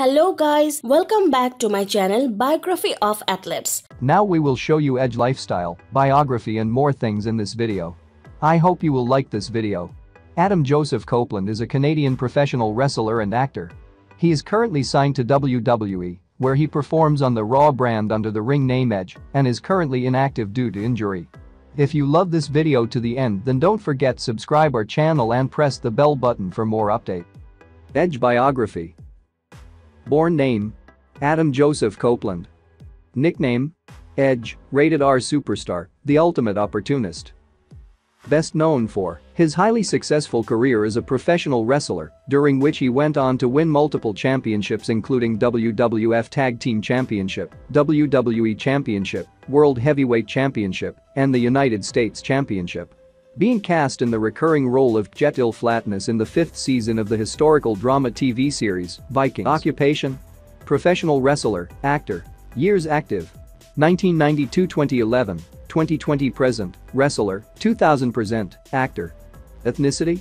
Hello guys, welcome back to my channel Biography of Athletes. Now we will show you Edge lifestyle, biography and more things in this video. I hope you will like this video. Adam Joseph Copeland is a Canadian professional wrestler and actor. He is currently signed to WWE, where he performs on the Raw brand under the ring name Edge and is currently inactive due to injury. If you love this video to the end, then don't forget subscribe our channel and press the bell button for more update. Edge biography. Born name: Adam Joseph Copeland. Nickname: Edge, rated R superstar, the ultimate opportunist. Best known for his highly successful career as a professional wrestler, during which he went on to win multiple championships including WWF Tag Team Championship, WWE Championship, World Heavyweight Championship, and the United States Championship. Being cast in the recurring role of Kjetil Flatness in the 5th season of the historical drama TV series, Vikings. Occupation: professional wrestler, actor. Years active: 1992-2011, 2020 present, wrestler, 2000 present, actor. Ethnicity: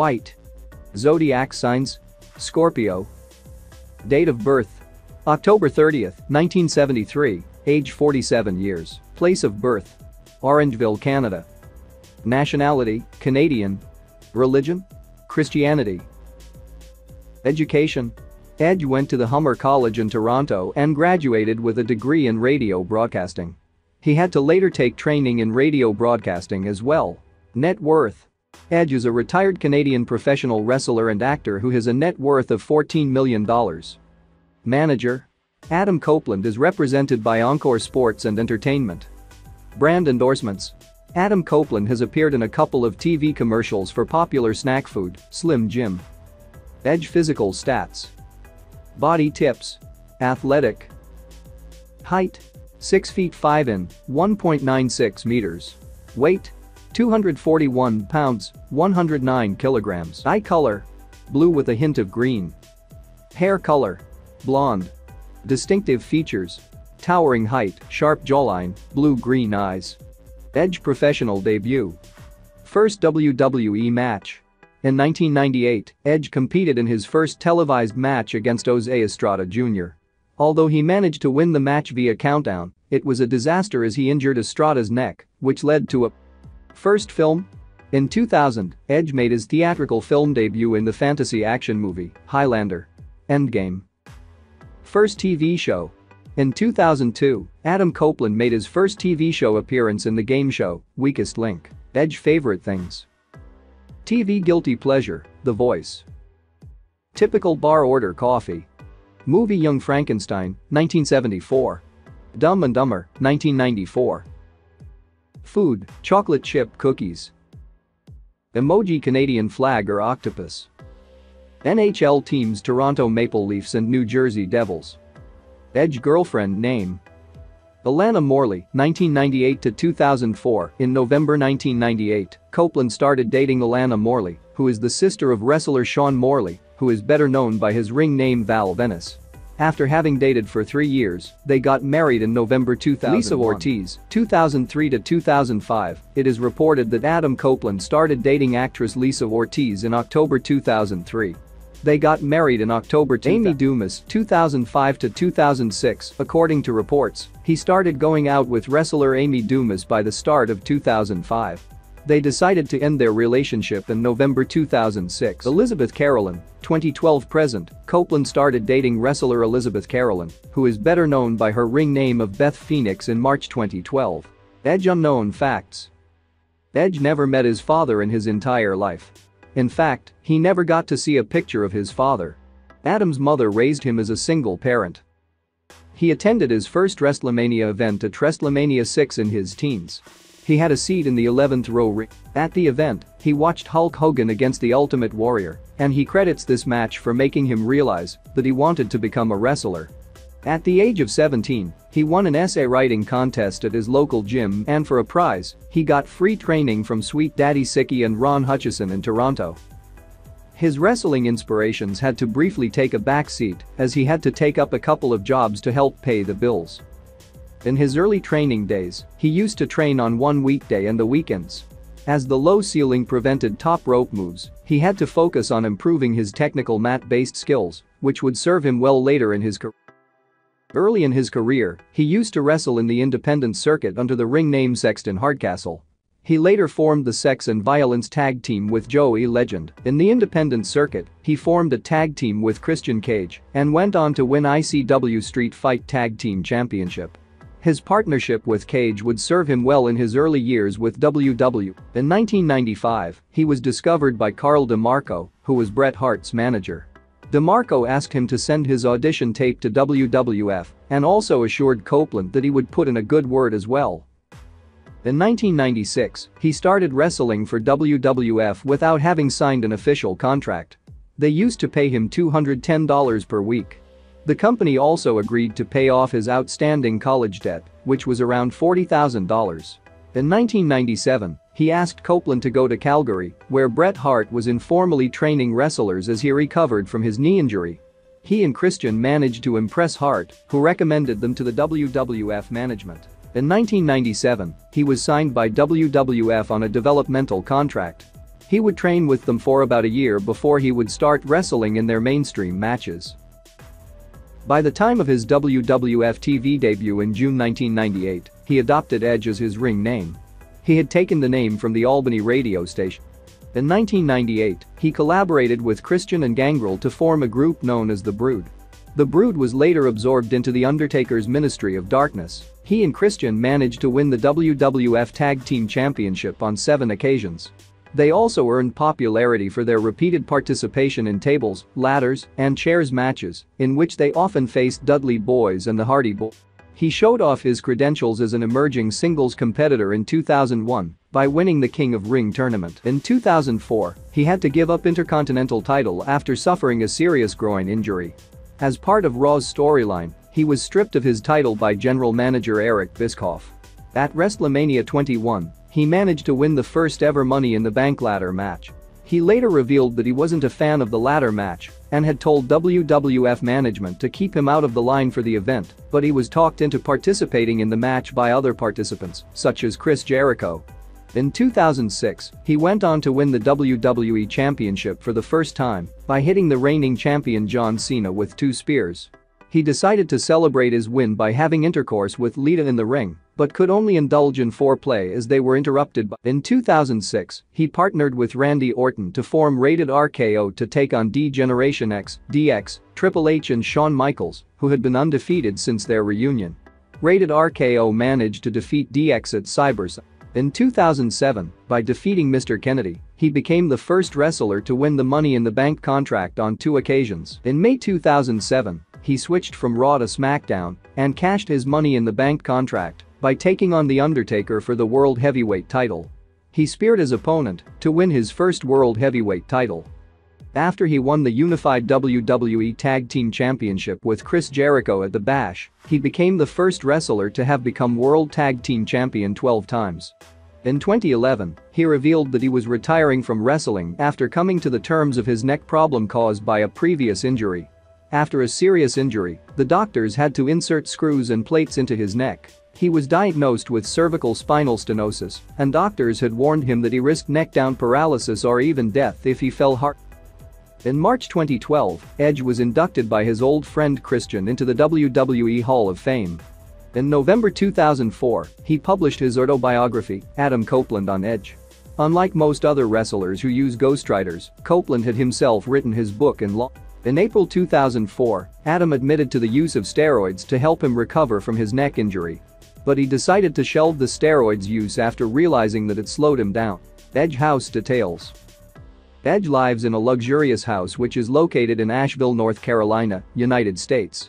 white. Zodiac signs: Scorpio. Date of birth: October 30th, 1973, age 47 years, place of birth: Orangeville, Canada. Nationality: Canadian. Religion: Christianity. Education: Edge went to the Humber College in Toronto and graduated with a degree in radio broadcasting. He had to later take training in radio broadcasting as well. Net worth: Edge is a retired Canadian professional wrestler and actor who has a net worth of $14 million. Manager: Adam Copeland is represented by Encore Sports and Entertainment. Brand endorsements: Adam Copeland has appeared in a couple of TV commercials for popular snack food, Slim Jim. Edge physical stats. Body tips: athletic. Height: 6 feet 5 in, 1.96 meters. Weight: 241 pounds, 109 kilograms. Eye color: blue with a hint of green. Hair color: blonde. Distinctive features: towering height, sharp jawline, blue-green eyes. Edge professional debut. First WWE match. In 1998, Edge competed in his first televised match against Jose Estrada Jr. Although he managed to win the match via countdown, it was a disaster as he injured Estrada's neck, which led to a first film. In 2000, Edge made his theatrical film debut in the fantasy action movie, Highlander: Endgame. First TV show. In 2002, Adam Copeland made his first TV show appearance in the game show, Weakest Link. Edge favorite things. TV guilty pleasure: The Voice. Typical bar order coffee. Movie Young Frankenstein, 1974. Dumb and Dumber, 1994. Food: chocolate chip cookies. Emoji: Canadian flag or octopus. NHL teams: Toronto Maple Leafs and New Jersey Devils. Edge girlfriend name: Alana Morley, 1998-2004. In November 1998, Copeland started dating Alana Morley, who is the sister of wrestler Sean Morley, who is better known by his ring name Val Venis. After having dated for 3 years, they got married in November 2001. Lisa Ortiz, 2003-2005. It is reported that Adam Copeland started dating actress Lisa Ortiz in October 2003. They got married in October. Amy Dumas, 2005-2006. According to reports, he started going out with wrestler Amy Dumas by the start of 2005. They decided to end their relationship in November 2006. Elizabeth Carolyn, 2012 present. Copeland started dating wrestler Elizabeth Carolyn, who is better known by her ring name of Beth Phoenix, in March 2012. Edge unknown facts. Edge never met his father in his entire life. In fact, he never got to see a picture of his father. Adam's mother raised him as a single parent. He attended his first WrestleMania event at WrestleMania 6 in his teens. He had a seat in the 11th row ring. At the event, he watched Hulk Hogan against The Ultimate Warrior, and he credits this match for making him realize that he wanted to become a wrestler. At the age of 17, he won an essay writing contest at his local gym, and for a prize, he got free training from Sweet Daddy Siki and Ron Hutchison in Toronto. His wrestling inspirations had to briefly take a backseat as he had to take up a couple of jobs to help pay the bills. In his early training days, he used to train on one weekday and the weekends. As the low ceiling prevented top rope moves, he had to focus on improving his technical mat-based skills, which would serve him well later in his career. Early in his career, he used to wrestle in the independent circuit under the ring name Sexton Hardcastle. He later formed the Sex and Violence tag team with Joey Legend. In the independent circuit, he formed a tag team with Christian Cage and went on to win ICW Street Fight Tag Team Championship. His partnership with Cage would serve him well in his early years with WWF. In 1995, he was discovered by Carl DeMarco, who was Bret Hart's manager. DeMarco asked him to send his audition tape to WWF and also assured Copeland that he would put in a good word as well. In 1996, he started wrestling for WWF without having signed an official contract. They used to pay him $210 per week. The company also agreed to pay off his outstanding college debt, which was around $40,000. In 1997, he asked Copeland to go to Calgary, where Bret Hart was informally training wrestlers as he recovered from his knee injury. He and Christian managed to impress Hart, who recommended them to the WWF management. In 1997, he was signed by WWF on a developmental contract. He would train with them for about a year before he would start wrestling in their mainstream matches. By the time of his WWF TV debut in June 1998, he adopted Edge as his ring name. He had taken the name from the Albany radio station. In 1998, he collaborated with Christian and Gangrel to form a group known as The Brood. The Brood was later absorbed into The Undertaker's Ministry of Darkness. He and Christian managed to win the WWF Tag Team Championship on 7 occasions. They also earned popularity for their repeated participation in tables, ladders, and chairs matches, in which they often faced Dudley Boyz and the Hardy Boyz. He showed off his credentials as an emerging singles competitor in 2001 by winning the King of Ring tournament. In 2004, he had to give up Intercontinental title after suffering a serious groin injury. As part of Raw's storyline, he was stripped of his title by general manager Eric Bischoff. At WrestleMania 21, he managed to win the first ever Money in the Bank ladder match. He later revealed that he wasn't a fan of the ladder match and had told WWF management to keep him out of the line for the event, but he was talked into participating in the match by other participants, such as Chris Jericho. In 2006, he went on to win the WWE Championship for the first time by hitting the reigning champion John Cena with 2 spears. He decided to celebrate his win by having intercourse with Lita in the ring, but could only indulge in foreplay as they were interrupted by. In 2006, he partnered with Randy Orton to form Rated RKO to take on D-Generation X, DX, Triple H and Shawn Michaels, who had been undefeated since their reunion. Rated RKO managed to defeat DX at CyberSide. In 2007, by defeating Mr. Kennedy, he became the first wrestler to win the Money in the Bank contract on 2 occasions. In May 2007, he switched from Raw to SmackDown and cashed his Money in the Bank contract by taking on The Undertaker for the World Heavyweight title. He speared his opponent to win his first World Heavyweight title. After he won the unified WWE Tag Team Championship with Chris Jericho at the Bash, he became the first wrestler to have become World Tag Team Champion 12 times. In 2011, he revealed that he was retiring from wrestling after coming to the terms of his neck problem caused by a previous injury. After a serious injury, the doctors had to insert screws and plates into his neck. He was diagnosed with cervical spinal stenosis, and doctors had warned him that he risked neck-down paralysis or even death if he fell hard. In March 2012, Edge was inducted by his old friend Christian into the WWE Hall of Fame. In November 2004, he published his autobiography, Adam Copeland on Edge. Unlike most other wrestlers who use ghostwriters, Copeland had himself written his book in law. In April 2004, Adam admitted to the use of steroids to help him recover from his neck injury. But he decided to shelve the steroids use after realizing that it slowed him down. Edge house details. Edge lives in a luxurious house which is located in Asheville, North Carolina, United States.